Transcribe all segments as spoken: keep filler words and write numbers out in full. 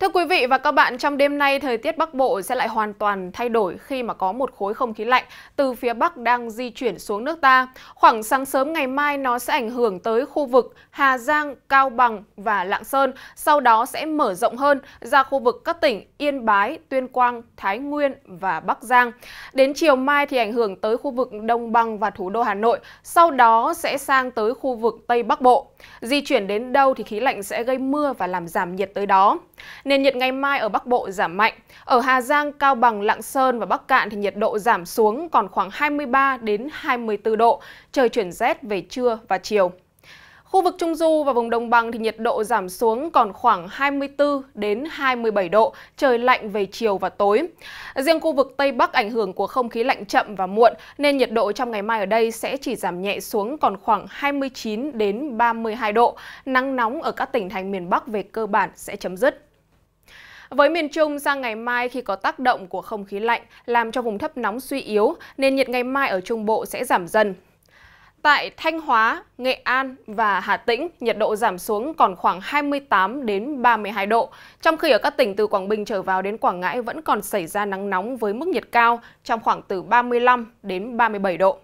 Thưa quý vị và các bạn, trong đêm nay thời tiết Bắc Bộ sẽ lại hoàn toàn thay đổi khi mà có một khối không khí lạnh từ phía Bắc đang di chuyển xuống nước ta. Khoảng sáng sớm ngày mai nó sẽ ảnh hưởng tới khu vực Hà Giang, Cao Bằng và Lạng Sơn, sau đó sẽ mở rộng hơn ra khu vực các tỉnh Yên Bái, Tuyên Quang, Thái Nguyên và Bắc Giang. Đến chiều mai thì ảnh hưởng tới khu vực Đồng Bằng và thủ đô Hà Nội, sau đó sẽ sang tới khu vực Tây Bắc Bộ. Di chuyển đến đâu thì khí lạnh sẽ gây mưa và làm giảm nhiệt tới đó. Nền nhiệt ngày mai ở Bắc Bộ giảm mạnh. Ở Hà Giang, Cao Bằng, Lạng Sơn và Bắc Cạn thì nhiệt độ giảm xuống còn khoảng hai mươi ba đến hai mươi tư độ, trời chuyển rét về trưa và chiều. Khu vực Trung Du và vùng Đồng Bằng thì nhiệt độ giảm xuống còn khoảng hai mươi tư đến hai mươi bảy độ, trời lạnh về chiều và tối. Riêng khu vực Tây Bắc ảnh hưởng của không khí lạnh chậm và muộn nên nhiệt độ trong ngày mai ở đây sẽ chỉ giảm nhẹ xuống còn khoảng hai mươi chín đến ba mươi hai độ. Nắng nóng ở các tỉnh thành miền Bắc về cơ bản sẽ chấm dứt. Với miền Trung, sang ngày mai khi có tác động của không khí lạnh làm cho vùng thấp nóng suy yếu nên nhiệt ngày mai ở Trung Bộ sẽ giảm dần. Tại Thanh Hóa, Nghệ An và Hà Tĩnh, nhiệt độ giảm xuống còn khoảng hai mươi tám đến ba mươi hai độ. Trong khi ở các tỉnh từ Quảng Bình trở vào đến Quảng Ngãi vẫn còn xảy ra nắng nóng với mức nhiệt cao trong khoảng từ ba mươi lăm đến ba mươi bảy độ.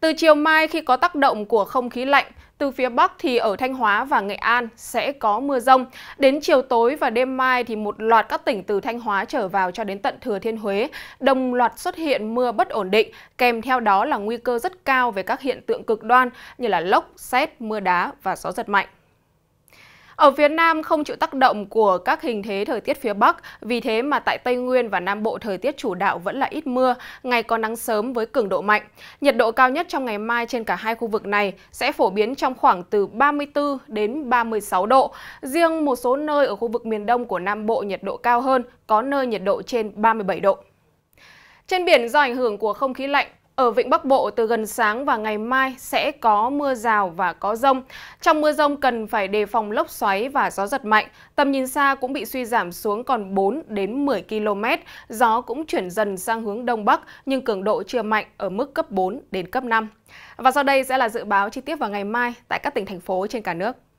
Từ chiều mai khi có tác động của không khí lạnh, từ phía Bắc thì ở Thanh Hóa và Nghệ An sẽ có mưa rông. Đến chiều tối và đêm mai thì một loạt các tỉnh từ Thanh Hóa trở vào cho đến tận Thừa Thiên Huế đồng loạt xuất hiện mưa bất ổn định, kèm theo đó là nguy cơ rất cao về các hiện tượng cực đoan như là lốc, sét, mưa đá và gió giật mạnh. Ở phía Nam không chịu tác động của các hình thế thời tiết phía Bắc, vì thế mà tại Tây Nguyên và Nam Bộ thời tiết chủ đạo vẫn là ít mưa, ngày có nắng sớm với cường độ mạnh. Nhiệt độ cao nhất trong ngày mai trên cả hai khu vực này sẽ phổ biến trong khoảng từ ba mươi tư đến ba mươi sáu độ. Riêng một số nơi ở khu vực miền Đông của Nam Bộ nhiệt độ cao hơn, có nơi nhiệt độ trên ba mươi bảy độ. Trên biển, do ảnh hưởng của không khí lạnh, ở Vịnh Bắc Bộ từ gần sáng và ngày mai sẽ có mưa rào và có dông. Trong mưa dông cần phải đề phòng lốc xoáy và gió giật mạnh. Tầm nhìn xa cũng bị suy giảm xuống còn bốn đến mười ki lô mét. Gió cũng chuyển dần sang hướng Đông Bắc nhưng cường độ chưa mạnh ở mức cấp bốn đến cấp năm. Và sau đây sẽ là dự báo chi tiết vào ngày mai tại các tỉnh thành phố trên cả nước.